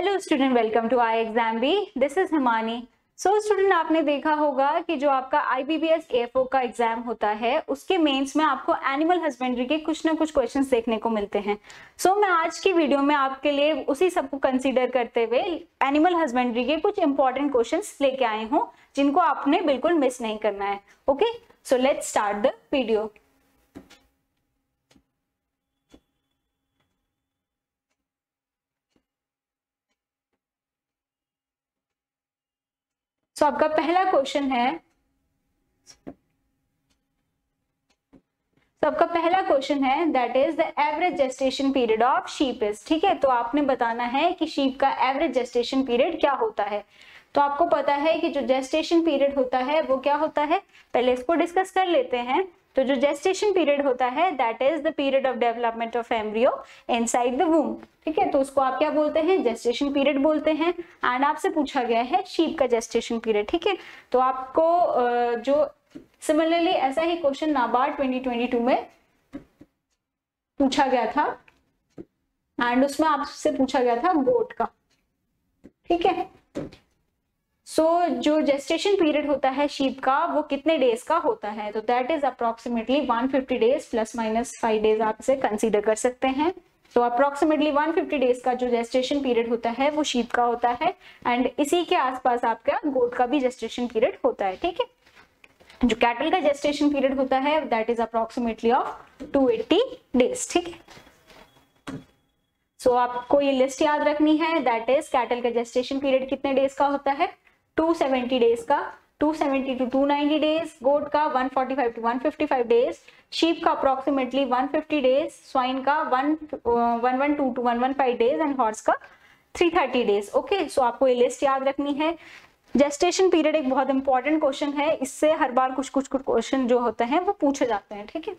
Hello student, welcome to I exam B, this is Himani. So student, आपने देखा होगा कि जो आपका IBBS FO का एग्जाम होता है उसके मेंस में आपको एनिमल हस्बेंड्री के कुछ ना कुछ क्वेश्चंस देखने को मिलते हैं। सो मैं आज की वीडियो में आपके लिए उसी सबको कंसीडर करते हुए एनिमल हस्बेंड्री के कुछ इंपॉर्टेंट क्वेश्चंस लेके आई हूँ जिनको आपने बिल्कुल मिस नहीं करना है। Okay, so let's start the video. तो आपका पहला क्वेश्चन है that is the average gestation period of sheep is. ठीक है, तो आपने बताना है कि शीप का एवरेज जेस्टेशन पीरियड क्या होता है। तो आपको पता है कि जो जेस्टेशन पीरियड होता है वो क्या होता है, पहले इसको डिस्कस कर लेते हैं। तो जो जेस्टेशन पीरियड होता है that is the period of development of embryo inside the womb. ठीक है, तो उसको आप क्या बोलते हैं, जेस्टेशन पीरियड बोलते हैं। एंड आपसे पूछा गया है शीप का जेस्टेशन पीरियड। ठीक है, तो आपको जो सिमिलरली ऐसा ही क्वेश्चन नाबार्ड 2022 में पूछा गया था एंड उसमें आपसे पूछा गया था गोट का। ठीक है, जो जेस्टेशन पीरियड होता है शीप का वो कितने डेज का होता है, तो that is approximately 150 days plus minus 5 days आप इसे कंसीडर कर सकते हैं। तो अप्रोक्सीमेटली 150 डेज का जो जेस्टेशन पीरियड होता है वो शीप का होता है एंड इसी के आसपास आपका गोट का भी जेस्टेशन पीरियड होता है। ठीक है, जो कैटल का जेस्टेशन पीरियड होता है that is approximately of 280 days. ठीक है, सो आपको ये लिस्ट याद रखनी है दैट इज कैटल का जेस्टेशन पीरियड कितने डेज का होता है, 270 डेज का, 270 टू 290 डेज। गोट का 145 टू 155 डेज। शीप का अप्रोक्सीमेटली 150 डेज। स्वाइन का 112 टू 115 डेज एंड हॉर्स का 330 डेज। ओके, सो आपको ये लिस्ट याद रखनी है। जेस्टेशन पीरियड एक बहुत इंपॉर्टेंट क्वेश्चन है, इससे हर बार कुछ कुछ कुछ क्वेश्चन जो होते हैं वो पूछे जाते हैं। ठीक है,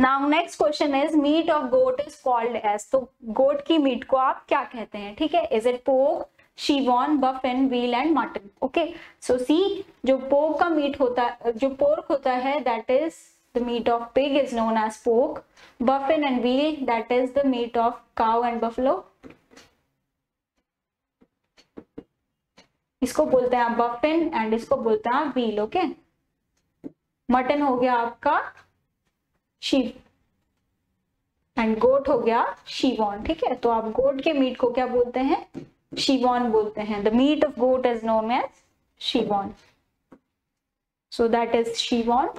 now next question is meat of goat is called as. तो गोट की मीट को आप क्या कहते हैं, ठीक है, is it pork, chevon, buffen, veal and mutton. Okay, so see जो पोक का मीट होता, जो पोर्क होता है that is the meat of pig is known as pork. Buffen and veal that is the meat of cow and buffalo, इसको बोलते हैं आप बफिन एंड इसको बोलते हैं आप व्हील। ओके, मटन हो गया आपका शीप एंड गोट हो गया शीवॉन। ठीक है, तो आप गोट के मीट को क्या बोलते हैं, शीवॉन बोलते हैं। The meat of goat is known as chevon, so that is chevon.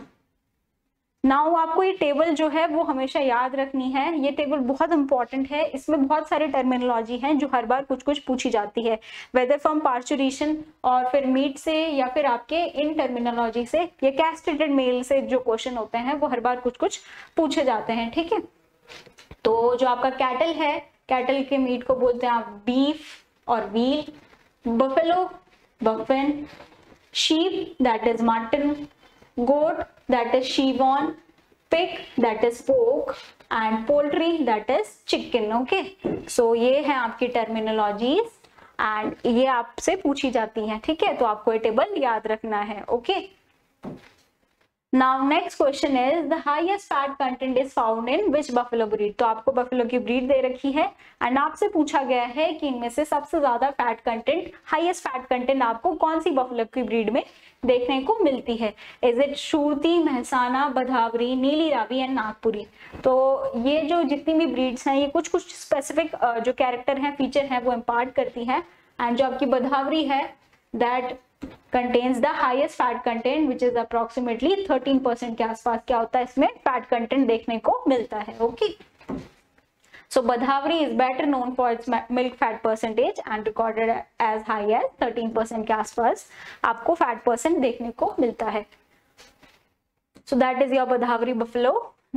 Now आपको ये टेबल जो है वो हमेशा याद रखनी है, ये टेबल बहुत इंपॉर्टेंट है। इसमें बहुत सारे टर्मिनोलॉजी हैं जो हर बार कुछ कुछ पूछी जाती है, वेदर फ्रॉम पार्चुरेशन और फिर मीट से या फिर आपके इन टर्मिनोलॉजी से या कैस्ट्रेटेड मेल से जो क्वेश्चन होते हैं वो हर बार कुछ कुछ पूछे जाते हैं। ठीक है, तो जो आपका कैटल है, कैटल के मीट को बोलते हैं आप बीफ और veal. Buffalo, buffen. Sheep that is mutton. Goat that is chevon. Pig that is pork and poultry that is chicken. Okay, so ये है आपकी टर्मिनोलॉजीज एंड ये आपसे पूछी जाती है। ठीक है, तो आपको ये टेबल याद रखना है। Okay, now next question is the highest fat content is found in which buffalo breed. तो आपको बफेलो की ब्रीड दे रखी है एंड आपसे पूछा गया है कि इनमें से सबसे ज्यादा fat content, highest fat content आपको कौन सी बफेलो की ब्रीड में देखने को मिलती है। Is it Surti, Mehsana, Bhadawari, Nili Ravi and Nagpuri. तो ये जो जितनी भी ब्रीड्स हैं ये कुछ कुछ स्पेसिफिक जो कैरेक्टर हैं, फीचर हैं वो इम्पार्ट करती हैं। एंड जो आपकी भदावरी है that contains the highest fat content which is approximately 13% के आसपास क्या होता है इसमें fat content देखने को मिलता है। Okay, so Bhādāvarī is better known for its milk fat percentage and recorded as high as 13% के आसपास आपको fat percent देखने को मिलता है। So that is your Bhādāvarī buffalo.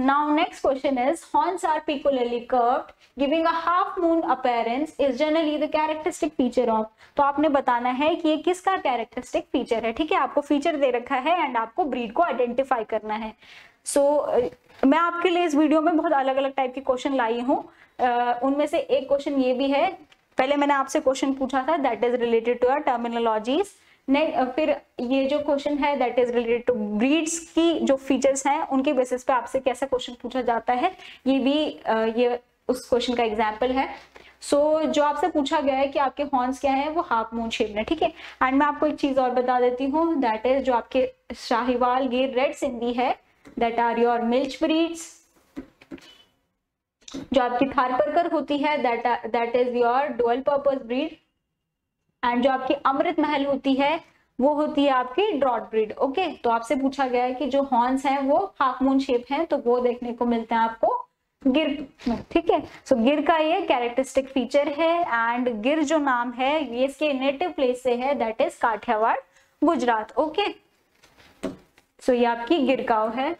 Now next question is horns are peculiarly curved, giving a half moon appearance is generally the characteristic feature of। तो आपने बताना है कि ये किसका characteristic feature है। ठीक है, आपको feature दे रखा है and आपको breed को identify करना है। So मैं आपके लिए इस video में बहुत अलग अलग type के question लाई हूँ। उनमें से एक question ये भी है, पहले मैंने आपसे question पूछा था that is related to our terminologies। फिर ये जो क्वेश्चन है that is related to breeds की जो फीचर्स हैं उनके बेसिस पे आपसे कैसा क्वेश्चन पूछा जाता है, ये भी ये उस क्वेश्चन का एग्जांपल है। सो जो आपसे पूछा गया है कि आपके हॉर्न्स क्या है, वो हाफ मून शेप में, ठीक है। एंड मैं आपको एक चीज और बता देती हूँ, दैट इज जो आपके शाहीवाल गिर रेड सिंधी है, that are your milch breeds. जो आपकी थार परकर होती है, that is your dual purpose breed. And जो आपकी अमृत महल होती है, वो होती है आपकी ड्रॉट ब्रीड। ओके, तो आपसे पूछा गया है कि जो हॉर्न्स हैं वो हाफ मून शेप हैं, तो वो देखने को मिलते हैं आपको गिर, ठीक है। सो गिर का ये कैरेक्टरिस्टिक फीचर है। एंड गिर जो नाम है ये इसके नेटिव प्लेस से है, that is Kathiawar Gujarat. Okay, so ये आपकी गिर काव है।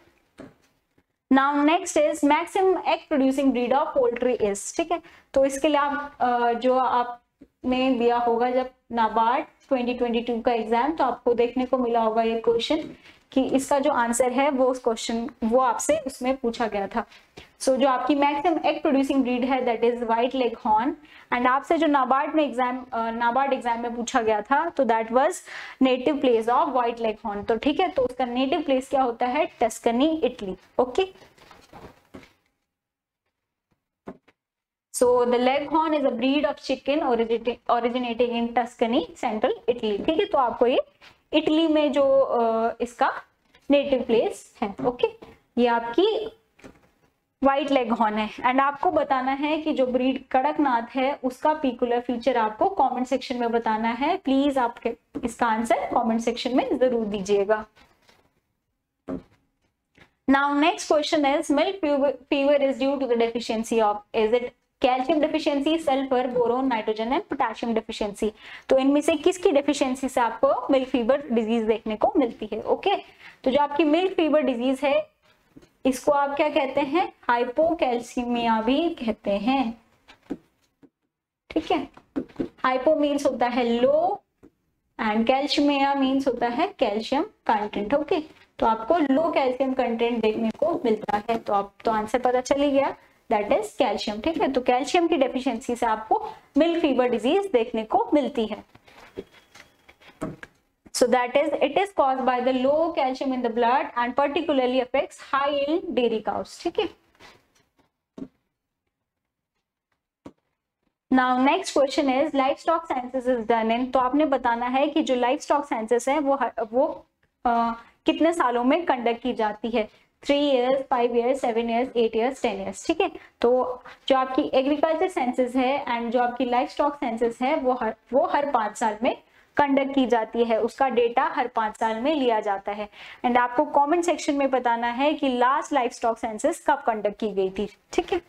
Now next is maximum egg producing breed of poultry is, ठीक है। तो इसके लिए आप जो आपने दिया होगा जब नाबार्ड 2022 का एग्जाम, तो आपको देखने को मिला होगा ये क्वेश्चन कि इसका जो आंसर है वो आपसे उसमें पूछा गया था। सो जो आपकी मैक्सिमम एग प्रोड्यूसिंग ब्रीड है, that is white leghorn. And आपसे जो नाबार्ड एग्जाम में पूछा गया था, तो that was native place of white leghorn, तो ठीक है। तो उसका नेटिव प्लेस क्या होता है? Tuscany, Italy. Okay, so the leghorn is a breed of chicken originating in Tuscany, central Italy, ठीक है। तो आपको ये इटली में जो इसका नेटिव प्लेस है, ओके, ये आपकी व्हाइट लेगहॉर्न है। एंड आपको बताना है कि जो ब्रीड कड़कनाथ है उसका पिकुलर फीचर आपको कमेंट सेक्शन में बताना है। प्लीज आपके इसका आंसर कमेंट सेक्शन में जरूर दीजिएगा। Now next question is milk fever is due to the deficiency of, is it calcium deficiency, sulphur, boron, nitrogen and potassium deficiency. तो इनमें से किसकी डेफिशिएंसी से आपको मिल्क फीवर डिजीज देखने को मिलती है? ओके, तो जो आपकी मिल्क फीवर डिजीज है इसको आप क्या कहते हैं? हाइपोकैल्सीमिया भी कहते हैं, ठीक है। हाइपो मीन्स होता है लो एंड कैल्सीमिया मीन्स होता है कैल्शियम कंटेंट। ओके, तो आपको लो कैल्शियम कंटेंट देखने को मिलता है, तो आप तो आंसर पता चल ही गया, दैट इज कैल्शियम, ठीक है। तो कैल्शियम की डेफिशिएंसी से आपको मिल्क फीवर डिजीज देखने को मिलती है। So that is it is caused by the low calcium in the blood and particularly affects high yield dairy cows, ठीक है। Now next question is livestock census is done in, तो आपने बताना है कि जो लाइफ स्टॉक सेंसस है वो कितने सालों में कंडक्ट की जाती है? 3 years, 5 years, 7 years, 8 years, 10 years, ठीक है। तो जो आपकी एग्रीकल्चर सेंसस है एंड जो आपकी लाइफ स्टॉक सेंसस है वो हर 5 साल में कंडक्ट की जाती है, उसका डेटा हर 5 साल में लिया जाता है। एंड आपको कमेंट सेक्शन में बताना है कि लास्ट लाइफ स्टॉक सेंसस कब कंडक्ट की गई थी, ठीक है।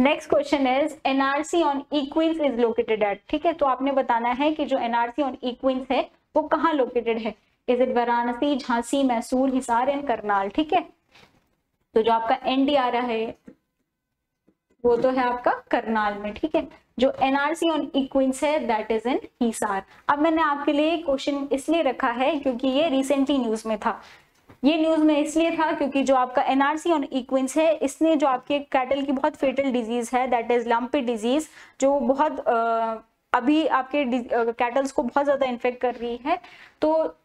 Next question is NRC on equines is located at, ठीक है। तो आपने बताना है कि जो एनआरसी ऑन इक्विन्स है वो कहाँ लोकेटेड है? Is it Varanasi, Jhansi, Mysore, Hisar and Karnal, ठीक है। तो जो आपका एनडीआर है वो तो है आपका करनाल में, ठीक है। जो एनआरसी ऑन इक्विन्स है दैट इज इन हिसार। अब मैंने आपके लिए क्वेश्चन इसलिए रखा है क्योंकि ये रिसेंटली न्यूज में था। ये न्यूज में इसलिए था क्योंकि जो आपका एनआरसी ऑन इक्विन्स है इसने जो आपके कैटल की बहुत फेटल डिजीज है, दैट इज लंपी डिजीज, जो बहुत अभी आपके कैटल्स को बहुत ज्यादा इन्फेक्ट कर रही है, तो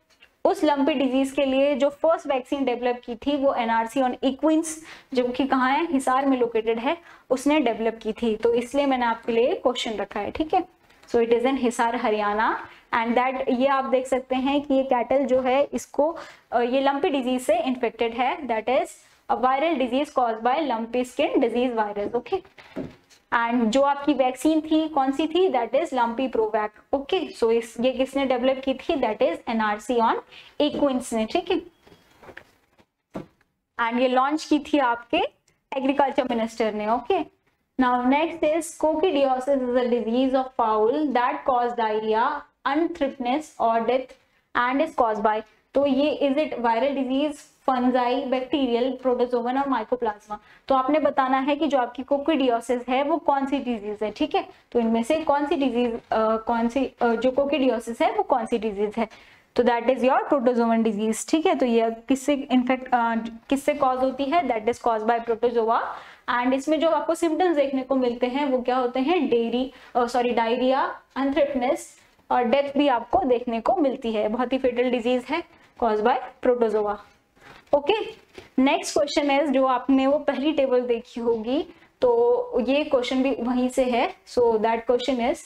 उस लंपी डिजीज के लिए जो फर्स्ट वैक्सीन डेवलप की थी वो एनआरसी ऑन इक्विन्स, जो कि कहाँ है, हिसार में लोकेटेड है, उसने डेवलप की थी। तो इसलिए मैंने आपके लिए क्वेश्चन रखा है, ठीक है। So it is in Hisar, Haryana. And that ये आप देख सकते हैं कि ये कैटल जो है इसको ये लंपी डिजीज से इन्फेक्टेड है, that is a viral disease cause by lumpy skin disease virus, okay. And जो आपकी वैक्सीन थी कौन सी थी? That is lumpy provoke, okay. So ये किसने डेवलप की थी? That is NRC on equines ने, ठीक है। एंड ये लॉन्च की थी आपके एग्रीकल्चर मिनिस्टर ने, okay. Now next is coccidiosis is a disease of fowl that cause diarrhoea, unthriftiness और death and is cause by, तो ये is it viral disease, fungi, bacterial, protozoan और माइकोप्लाज्मा। तो आपने बताना है कि जो आपकी कोकिडियोसिस है वो कौन सी डिजीज है, ठीक है। तो इनमें से कौन सी डिजीज जो कोकिडियोसिस है वो कौन सी डिजीज है? तो that is your protozoan disease, ठीक है। तो ये किससे कॉज होती है? That is cause by protozoa. And इसमें जो आपको सिम्टम्स देखने को मिलते हैं वो क्या होते हैं? डायरिया, अनथ्रिप्नेस और डेथ भी आपको देखने को मिलती है। बहुत ही फेटल डिजीज है, cause by protozoa, okay. Next question है, जो आपने वो पहली टेबल देखी होगी तो ये क्वेश्चन भी वहीं से है. So that question is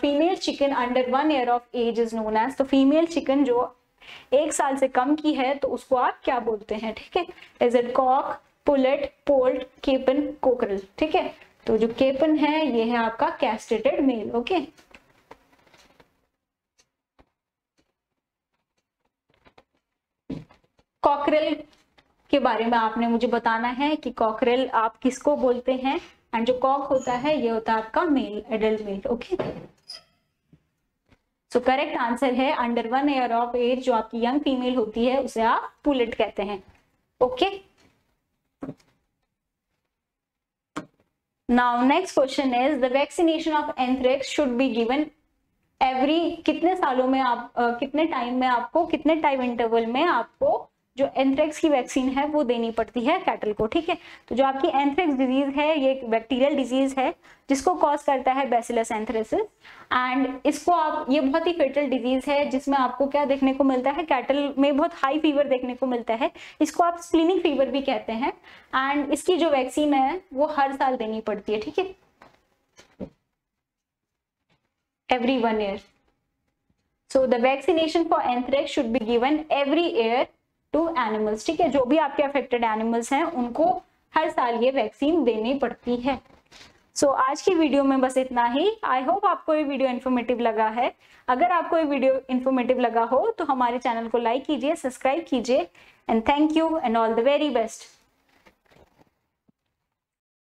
female chicken under 1 year of age is known as. तो फीमेल चिकन जो 1 साल से कम की है तो उसको आप क्या बोलते हैं. ठीक है, is it cock, pullet, poult, capon, cockerel. ठीक है, तो जो केपन है ये है आपका कैस्ट्रेटेड मेल. ओके, कॉकरल के बारे में आपने मुझे बताना है कि कॉकरल आप किसको बोलते हैं. एंड जो कॉक होता है ये होता है आपका male, adult male. Okay, so correct answer है अंडर 1 ईयर ऑफ एज जो आपकी यंग फीमेल होती है उसे आप पुलेट कहते हैं. Okay, now next question is the vaccination of anthrax should be given every कितने सालों में आप कितने टाइम में आपको कितने टाइम इंटरवल में आपको जो एंथ्रेक्स की वैक्सीन है वो देनी पड़ती है कैटल को. ठीक है, तो जो आपकी एंथ्रेक्स डिजीज है ये एक बैक्टीरियल डिजीज है जिसको कॉज करता है बैसिलस एंथ्रेसिस. एंड इसको आप ये बहुत ही फेटल डिजीज है जिसमें आपको क्या देखने को मिलता है, कैटल में बहुत हाई फीवर देखने को मिलता है. इसको आप स्प्लेनिक फीवर भी कहते हैं. एंड इसकी जो वैक्सीन है वो हर साल देनी पड़ती है. ठीक है, every 1 year. So the vaccination for anthrax should be given every year to animals. ठीक है, जो भी आपके अफेक्टेड एनिमल्स हैं उनको हर साल ये वैक्सीन देनी पड़ती है. सो आज की वीडियो में बस इतना ही. आई होप आपको ये वीडियो इन्फॉर्मेटिव लगा है. अगर आपको ये वीडियो इन्फॉर्मेटिव लगा हो तो हमारे चैनल को लाइक कीजिए, सब्सक्राइब कीजिए. And thank you and all the very best.